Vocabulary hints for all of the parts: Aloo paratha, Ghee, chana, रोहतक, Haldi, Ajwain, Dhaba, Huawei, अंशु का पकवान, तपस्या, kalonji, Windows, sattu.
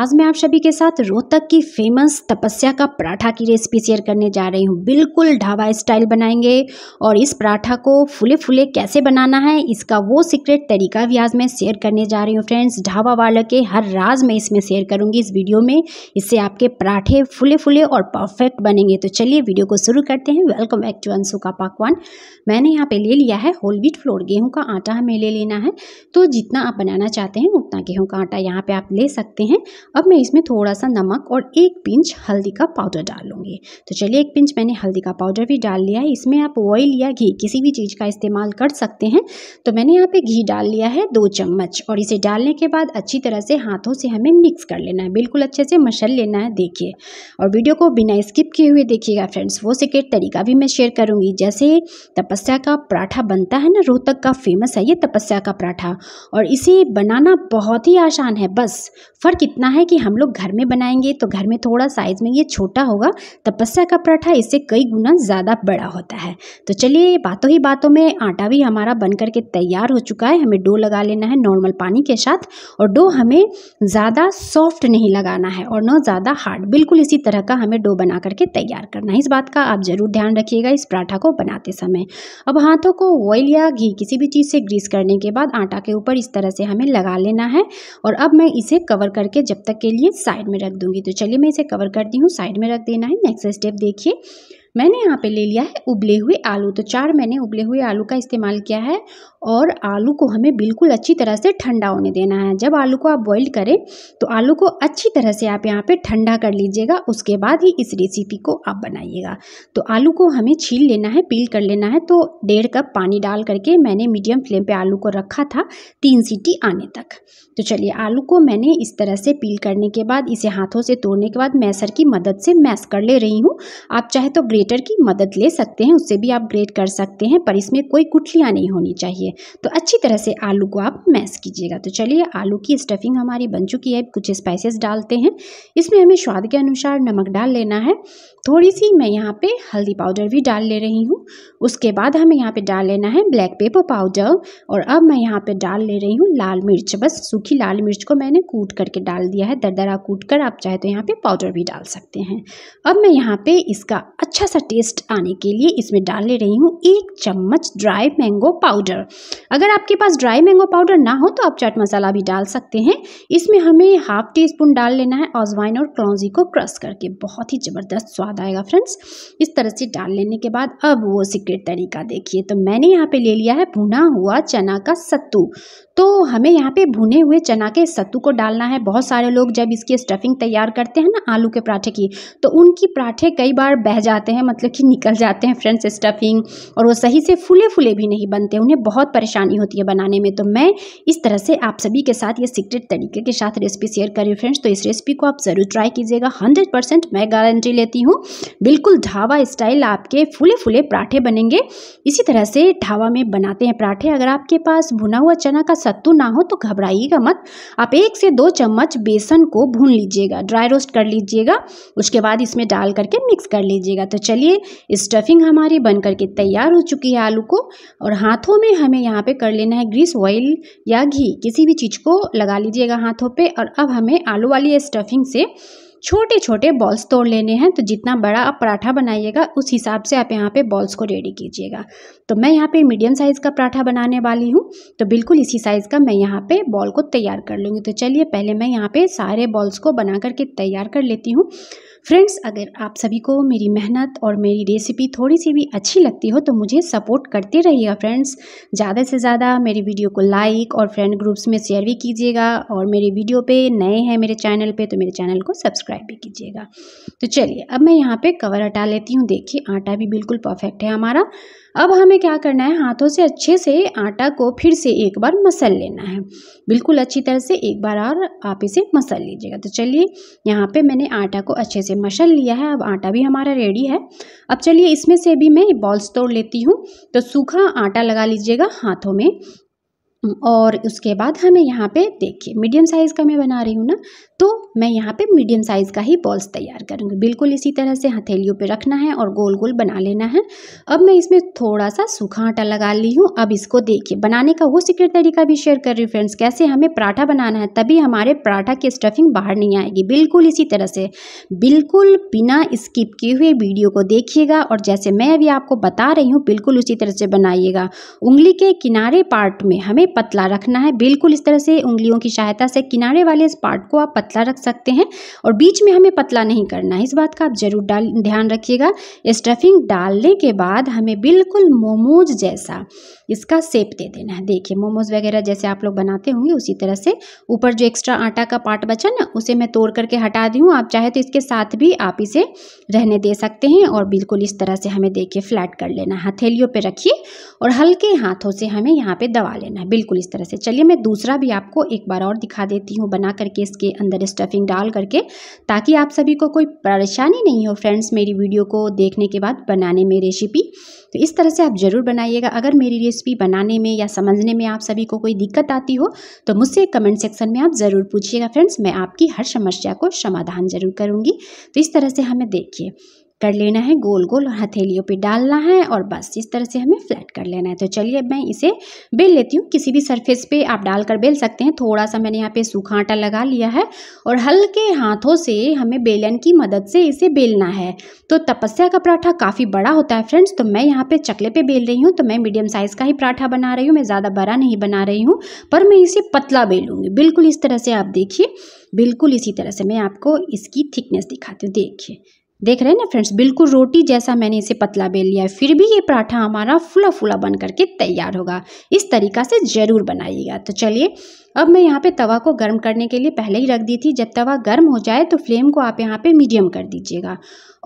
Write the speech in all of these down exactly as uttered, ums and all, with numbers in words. आज मैं आप सभी के साथ रोहतक की फेमस तपस्या का पराठा की रेसिपी शेयर करने जा रही हूँ। बिल्कुल ढाबा स्टाइल बनाएंगे और इस पराठा को फुले फुले कैसे बनाना है इसका वो सीक्रेट तरीका भी आज मैं शेयर करने जा रही हूँ। फ्रेंड्स, ढाबा वाले के हर राज मैं इसमें शेयर करूँगी इस वीडियो में, इससे आपके पराठे फुले फुले और परफेक्ट बनेंगे। तो चलिए वीडियो को शुरू करते हैं। वेलकम बैक टू अंशु का पकवान। मैंने यहाँ पर ले लिया है होल व्हीट फ्लोर, गेहूँ का आटा हमें ले लेना है। तो जितना आप बनाना चाहते हैं उतना गेहूँ का आटा यहाँ पर आप ले सकते हैं। अब मैं इसमें थोड़ा सा नमक और एक पिंच हल्दी का पाउडर डालूंगी। तो चलिए एक पिंच मैंने हल्दी का पाउडर भी डाल लिया है। इसमें आप ऑयल या घी किसी भी चीज़ का इस्तेमाल कर सकते हैं। तो मैंने यहाँ पे घी डाल लिया है दो चम्मच और इसे डालने के बाद अच्छी तरह से हाथों से हमें मिक्स कर लेना है। बिल्कुल अच्छे से मसल लेना है। देखिए, और वीडियो को बिना स्किप किए हुए देखिएगा फ्रेंड्स, वो सीक्रेट तरीका भी मैं शेयर करूँगी जैसे तपस्या का पराठा बनता है ना, रोहतक का फेमस है ये तपस्या का पराठा। और इसे बनाना बहुत ही आसान है, बस फ़र्क इतना है कि हम लोग घर में बनाएंगे तो घर में थोड़ा साइज़ में ये छोटा होगा। तपस्या का पराठा इससे कई गुना ज़्यादा बड़ा होता है। तो चलिए, बातों ही बातों में आटा भी हमारा बन करके तैयार हो चुका है। हमें डो लगा लेना है नॉर्मल पानी के साथ, और डो हमें ज़्यादा सॉफ्ट नहीं लगाना है और न ज़्यादा हार्ड। बिल्कुल इसी तरह का हमें डो बना करके तैयार करना है। इस बात का आप ज़रूर ध्यान रखिएगा इस पराठा को बनाते समय। अब हाथों को ऑयल या घी किसी भी चीज़ से ग्रीस करने के बाद आटा के ऊपर इस तरह से हमें लगा लेना है। और अब मैं इसे कवर करके जब तक के लिए साइड में रख दूंगी। तो चलिए मैं इसे कवर करती हूँ, साइड में रख देना है। नेक्स्ट स्टेप देखिए, मैंने यहाँ पे ले लिया है उबले हुए आलू। तो चार मैंने उबले हुए आलू का इस्तेमाल किया है और आलू को हमें बिल्कुल अच्छी तरह से ठंडा होने देना है। जब आलू को आप बॉईल करें तो आलू को अच्छी तरह से आप यहाँ पे ठंडा कर लीजिएगा, उसके बाद ही इस रेसिपी को आप बनाइएगा। तो आलू को हमें छील लेना है, पील कर लेना है। तो डेढ़ कप पानी डाल करके मैंने मीडियम फ्लेम पर आलू को रखा था तीन सीटी आने तक। तो चलिए, आलू को मैंने इस तरह से पील करने के बाद इसे हाथों से तोड़ने के बाद मैसर की मदद से मैश कर ले रही हूँ। आप चाहे तो ग्रेटर की मदद ले सकते हैं, उससे भी आप ग्रेट कर सकते हैं, पर इसमें कोई गुठलियाँ नहीं होनी चाहिए। तो अच्छी तरह से आलू को आप मैश कीजिएगा। तो चलिए, आलू की स्टफिंग हमारी बन चुकी है। कुछ स्पाइसेस डालते हैं इसमें, हमें स्वाद के अनुसार नमक डाल लेना है। थोड़ी सी मैं यहाँ पे हल्दी पाउडर भी डाल ले रही हूँ। उसके बाद हमें यहाँ पे डाल लेना है ब्लैक पेपर पाउडर। और अब मैं यहाँ पे डाल ले रही हूँ लाल मिर्च। बस सूखी लाल मिर्च को मैंने कूट करके डाल दिया है, दरदरा कूट कर। आप चाहे तो यहाँ पे पाउडर भी डाल सकते हैं। अब मैं यहाँ पे इसका अच्छा सा टेस्ट आने के लिए इसमें डाल ले रही हूँ एक चम्मच ड्राई मैंगो पाउडर। अगर आपके पास ड्राई मैंगो पाउडर ना हो तो आप चाट मसाला भी डाल सकते हैं। इसमें हमें हाफ टी स्पून डाल लेना है अजवाइन और कलौंजी को क्रश करके। बहुत ही ज़बरदस्त स्वाद आएगा फ्रेंड्स। इस तरह से डाल लेने के बाद अब वो सीक्रेट तरीका देखिए। तो मैंने यहाँ पे ले लिया है भुना हुआ चना का सत्तू। तो हमें यहाँ पे भुने हुए चना के सत्तू को डालना है। बहुत सारे लोग जब इसकी स्टफिंग तैयार करते हैं ना आलू के पराठे की, तो उनकी पराठे कई बार बह जाते हैं, मतलब कि निकल जाते हैं फ्रेंड्स स्टफिंग, और वो सही से फूले फूले भी नहीं बनते, उन्हें बहुत परेशानी होती है बनाने में। तो मैं इस तरह से आप सभी के साथ ये सीक्रेट तरीके के साथ रेसिपी शेयर करी फ्रेंड्स। तो इस रेसिपी को आप ज़रूर ट्राई कीजिएगा, हंड्रेड परसेंट मैं गारंटी लेती हूँ। बिल्कुल ढाबा स्टाइल आपके फूले फूले पराठे बनेंगे। इसी तरह से ढाबा में बनाते हैं पराठे। अगर आपके पास भुना हुआ चना का सत्तू ना हो तो घबराइएगा मत, आप एक से दो चम्मच बेसन को भून लीजिएगा, ड्राई रोस्ट कर लीजिएगा, उसके बाद इसमें डाल करके मिक्स कर लीजिएगा। तो चलिए, स्टफिंग हमारी बन करके तैयार हो चुकी है आलू को। और हाथों में हमें यहाँ पे कर लेना है ग्रीस। ऑयल या घी किसी भी चीज़ को लगा लीजिएगा हाथों पर। और अब हमें आलू वाली स्टफिंग से छोटे छोटे बॉल्स तोड़ लेने हैं। तो जितना बड़ा आप पराठा बनाइएगा उस हिसाब से आप यहाँ पे बॉल्स को रेडी कीजिएगा। तो मैं यहाँ पे मीडियम साइज़ का पराठा बनाने वाली हूँ, तो बिल्कुल इसी साइज़ का मैं यहाँ पे बॉल को तैयार कर लूँगी। तो चलिए, पहले मैं यहाँ पे सारे बॉल्स को बना करके तैयार कर लेती हूँ। फ्रेंड्स, अगर आप सभी को मेरी मेहनत और मेरी रेसिपी थोड़ी सी भी अच्छी लगती हो तो मुझे सपोर्ट करते रहिएगा फ्रेंड्स। ज़्यादा से ज़्यादा मेरी वीडियो को लाइक और फ्रेंड ग्रुप्स में शेयर भी कीजिएगा, और मेरे वीडियो पे नए हैं मेरे चैनल पे तो मेरे चैनल को सब्सक्राइब भी कीजिएगा। तो चलिए, अब मैं यहाँ पे कवर हटा लेती हूँ। देखिए, आटा भी बिल्कुल परफेक्ट है हमारा। अब हमें क्या करना है, हाथों से अच्छे से आटा को फिर से एक बार मसल लेना है। बिल्कुल अच्छी तरह से एक बार और आप इसे मसल लीजिएगा। तो चलिए, यहाँ पे मैंने आटा को अच्छे से मसल लिया है। अब आटा भी हमारा रेडी है। अब चलिए, इसमें से भी मैं बॉल्स तोड़ लेती हूँ। तो सूखा आटा लगा लीजिएगा हाथों में। और उसके बाद हमें यहाँ पे देखिए मीडियम साइज़ का मैं बना रही हूँ ना, तो मैं यहाँ पे मीडियम साइज़ का ही बॉल्स तैयार करूँगी। बिल्कुल इसी तरह से हथेलियों पे रखना है और गोल गोल बना लेना है। अब मैं इसमें थोड़ा सा सूखा आटा लगा ली हूँ। अब इसको देखिए बनाने का वो सीक्रेट तरीका भी शेयर कर रही हूँ फ्रेंड्स, कैसे हमें पराठा बनाना है, तभी हमारे पराठा की स्टफिंग बाहर नहीं आएगी। बिल्कुल इसी तरह से, बिल्कुल बिना स्किप किए हुए वीडियो को देखिएगा और जैसे मैं अभी आपको बता रही हूँ बिल्कुल उसी तरह से बनाइएगा। उंगली के किनारे पार्ट में हमें पतला रखना है, बिल्कुल इस तरह से उंगलियों की सहायता से किनारे वाले इस पार्ट को आप पतला रख सकते हैं और बीच में हमें पतला नहीं करना है, इस बात का आप जरूर डाल ध्यान रखिएगा। स्टफिंग डालने के बाद हमें बिल्कुल मोमोज जैसा इसका शेप दे देना है। देखिए मोमोज वगैरह जैसे आप लोग बनाते होंगे उसी तरह से ऊपर जो एक्स्ट्रा आटा का पार्ट बचा ना उसे मैं तोड़ करके हटा दी हूँ। आप चाहे तो इसके साथ भी आप इसे रहने दे सकते हैं। और बिल्कुल इस तरह से हमें देखिए फ्लैट कर लेना, हथेलियों पर रखिए और हल्के हाथों से हमें यहाँ पर दबा लेना है, बिल्कुल इस तरह से। चलिए मैं दूसरा भी आपको एक बार और दिखा देती हूँ बना करके, इसके अंदर स्टफिंग डाल करके, ताकि आप सभी को कोई परेशानी नहीं हो फ्रेंड्स मेरी वीडियो को देखने के बाद बनाने में रेसिपी। तो इस तरह से आप ज़रूर बनाइएगा। अगर मेरी रेसिपी बनाने में या समझने में आप सभी को कोई दिक्कत आती हो तो मुझसे कमेंट सेक्शन में आप ज़रूर पूछिएगा फ्रेंड्स, मैं आपकी हर समस्या को समाधान ज़रूर करूँगी। तो इस तरह से हमें देखिए कर लेना है गोल गोल और हथेलियों पे डालना है और बस इस तरह से हमें फ्लैट कर लेना है। तो चलिए अब मैं इसे बेल लेती हूँ, किसी भी सरफेस पे आप डालकर बेल सकते हैं। थोड़ा सा मैंने यहाँ पे सूखा आटा लगा लिया है और हल्के हाथों से हमें बेलन की मदद से इसे बेलना है। तो तपस्या का पराठा काफ़ी बड़ा होता है फ्रेंड्स, तो मैं यहाँ पर चकले पर बेल रही हूँ, तो मैं मीडियम साइज़ का ही पराठा बना रही हूँ, मैं ज़्यादा बड़ा नहीं बना रही हूँ, पर मैं इसे पतला बेलूँगी। बिल्कुल इस तरह से आप देखिए, बिल्कुल इसी तरह से मैं आपको इसकी थिकनेस दिखाती हूँ। देखिए देख रहे हैं ना फ्रेंड्स, बिल्कुल रोटी जैसा मैंने इसे पतला बेल लिया है, फिर भी ये पराठा हमारा फुला फुला बन करके तैयार होगा। इस तरीका से ज़रूर बनाइएगा। तो चलिए अब मैं यहाँ पे तवा को गर्म करने के लिए पहले ही रख दी थी। जब तवा गर्म हो जाए तो फ्लेम को आप यहाँ पे मीडियम कर दीजिएगा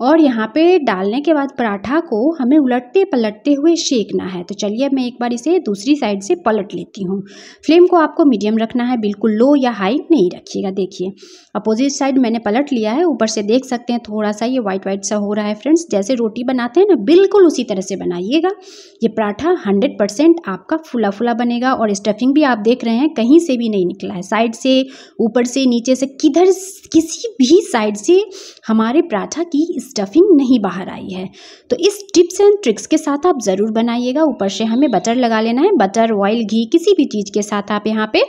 और यहाँ पे डालने के बाद पराठा को हमें उलटते पलटते हुए सेकना है। तो चलिए अब मैं एक बार इसे दूसरी साइड से पलट लेती हूँ। फ्लेम को आपको मीडियम रखना है, बिल्कुल लो या हाई नहीं रखिएगा। देखिए अपोजिट साइड मैंने पलट लिया है, ऊपर से देख सकते हैं थोड़ा सा ये वाइट वाइट सा हो रहा है फ्रेंड्स। जैसे रोटी बनाते हैं ना बिल्कुल उसी तरह से बनाइएगा। ये पराठा हंड्रेड परसेंट आपका फुला फुला बनेगा और स्टफिंग भी आप देख रहे हैं कहीं से भी नहीं निकला है, साइड से, ऊपर से, नीचे से, किधर किसी भी साइड से हमारे पराठा की स्टफिंग नहीं बाहर आई है। तो इस टिप्स एंड ट्रिक्स के साथ आप ज़रूर बनाइएगा। ऊपर से हमें बटर लगा लेना है, बटर, ऑयल, घी, किसी भी चीज़ के साथ आप यहाँ पे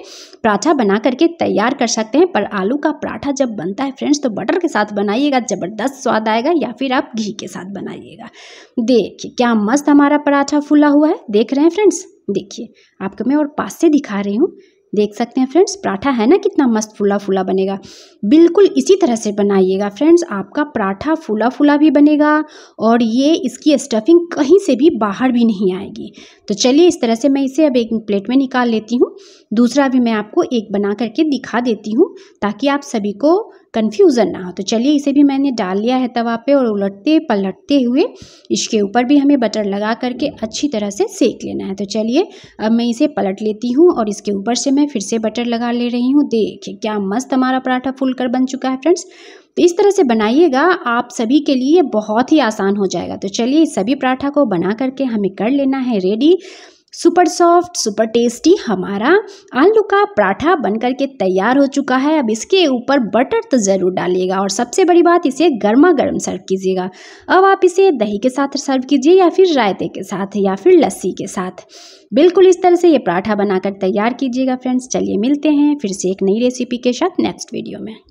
पराठा बना करके तैयार कर सकते हैं। पर आलू का पराठा जब बनता है फ्रेंड्स तो बटर के साथ बनाइएगा, ज़बरदस्त स्वाद आएगा, या फिर आप घी के साथ बनाइएगा। देखिए क्या मस्त हमारा पराठा फूला हुआ है, देख रहे हैं फ्रेंड्स। देखिए आपको मैं और पास से दिखा रही हूँ, देख सकते हैं फ्रेंड्स पराठा है ना कितना मस्त फूला फूला बनेगा। बिल्कुल इसी तरह से बनाइएगा फ्रेंड्स, आपका पराठा फूला फूला भी बनेगा और ये इसकी स्टफिंग कहीं से भी बाहर भी नहीं आएगी। तो चलिए इस तरह से मैं इसे अब एक प्लेट में निकाल लेती हूँ। दूसरा भी मैं आपको एक बना करके दिखा देती हूँ ताकि आप सभी को कन्फ्यूज़न ना हो। तो चलिए इसे भी मैंने डाल लिया है तवा पे और उलटते पलटते हुए इसके ऊपर भी हमें बटर लगा करके अच्छी तरह से सेक लेना है। तो चलिए अब मैं इसे पलट लेती हूँ और इसके ऊपर से मैं फिर से बटर लगा ले रही हूँ। देखिए क्या मस्त हमारा पराठा फूलकर बन चुका है फ्रेंड्स। तो इस तरह से बनाइएगा, आप सभी के लिए बहुत ही आसान हो जाएगा। तो चलिए सभी पराठा को बना करके हमें कर लेना है ready. Super soft, super tasty हमारा आलू का पराठा बनकर के तैयार हो चुका है। अब इसके ऊपर बटर तो ज़रूर डालिएगा और सबसे बड़ी बात इसे गर्मा गर्म सर्व कीजिएगा। अब आप इसे दही के साथ सर्व कीजिए या फिर रायते के साथ या फिर लस्सी के साथ। बिल्कुल इस तरह से ये पराठा बनाकर तैयार कीजिएगा फ्रेंड्स। चलिए मिलते हैं फिर से एक नई रेसिपी के साथ नेक्स्ट वीडियो में।